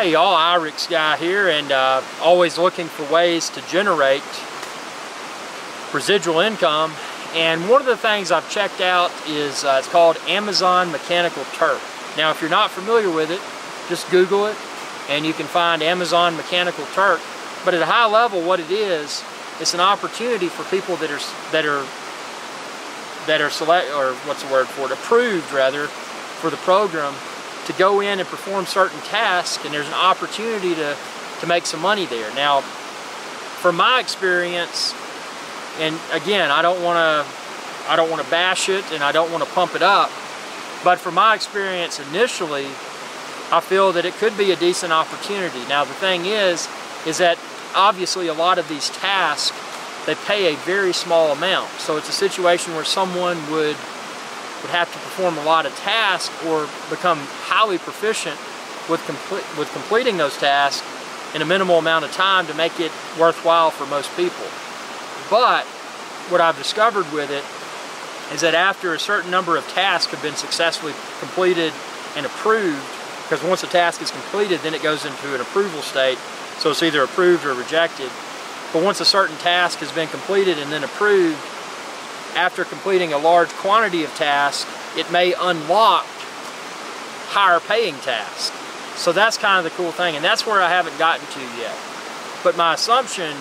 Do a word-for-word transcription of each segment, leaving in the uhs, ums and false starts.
Hey y'all, IrixGuy here, and uh, always looking for ways to generate residual income. And one of the things I've checked out is uh, it's called Amazon Mechanical Turk. Now if you're not familiar with it, just Google it and you can find Amazon Mechanical Turk. But at a high level what it is, it's an opportunity for people that are that are that are select or what's the word for it, approved rather for the program, to go in and perform certain tasks, and there's an opportunity to, to make some money there. Now, from my experience, and again, I don't want to I don't want to bash it and I don't want to pump it up, but from my experience initially, I feel that it could be a decent opportunity. Now, the thing is, is that obviously a lot of these tasks, they pay a very small amount. So it's a situation where someone would would have to perform a lot of tasks or become highly proficient with, complete, with completing those tasks in a minimal amount of time to make it worthwhile for most people. But what I've discovered with it is that after a certain number of tasks have been successfully completed and approved, because once a task is completed, then it goes into an approval state, so it's either approved or rejected. But once a certain task has been completed and then approved, after completing a large quantity of tasks, it may unlock higher paying tasks. So that's kind of the cool thing, and that's where I haven't gotten to yet. But my assumption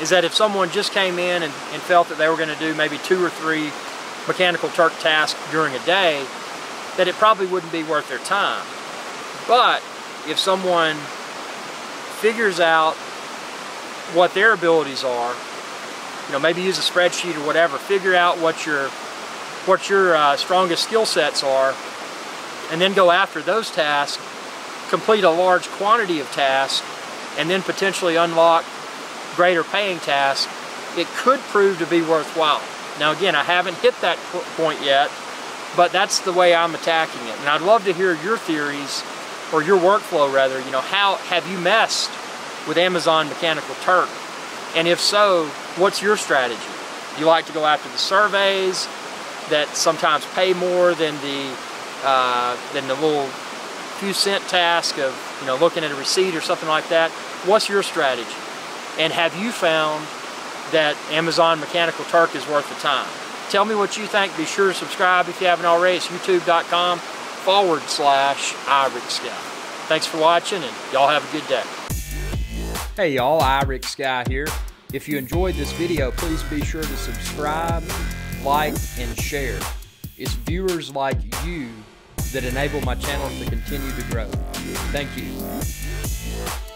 is that if someone just came in and, and felt that they were going to do maybe two or three Mechanical Turk tasks during a day, that it probably wouldn't be worth their time. But if someone figures out what their abilities are, you know, maybe use a spreadsheet or whatever, figure out what your what your uh, strongest skill sets are, and then go after those tasks, complete a large quantity of tasks, and then potentially unlock greater paying tasks, it could prove to be worthwhile. Now again, I haven't hit that point yet, but that's the way I'm attacking it. And I'd love to hear your theories, or your workflow rather. You know, how have you messed with Amazon Mechanical Turk? And if so, what's your strategy? Do you like to go after the surveys that sometimes pay more than the uh, than the little few cent task of, you know, looking at a receipt or something like that? What's your strategy? And have you found that Amazon Mechanical Turk is worth the time? Tell me what you think. Be sure to subscribe if you haven't already. It's youtube.com forward slash IrixGuy. Thanks for watching, and y'all have a good day. Hey y'all, IrixGuy here. If you enjoyed this video, please be sure to subscribe, like, and share. It's viewers like you that enable my channel to continue to grow. Thank you.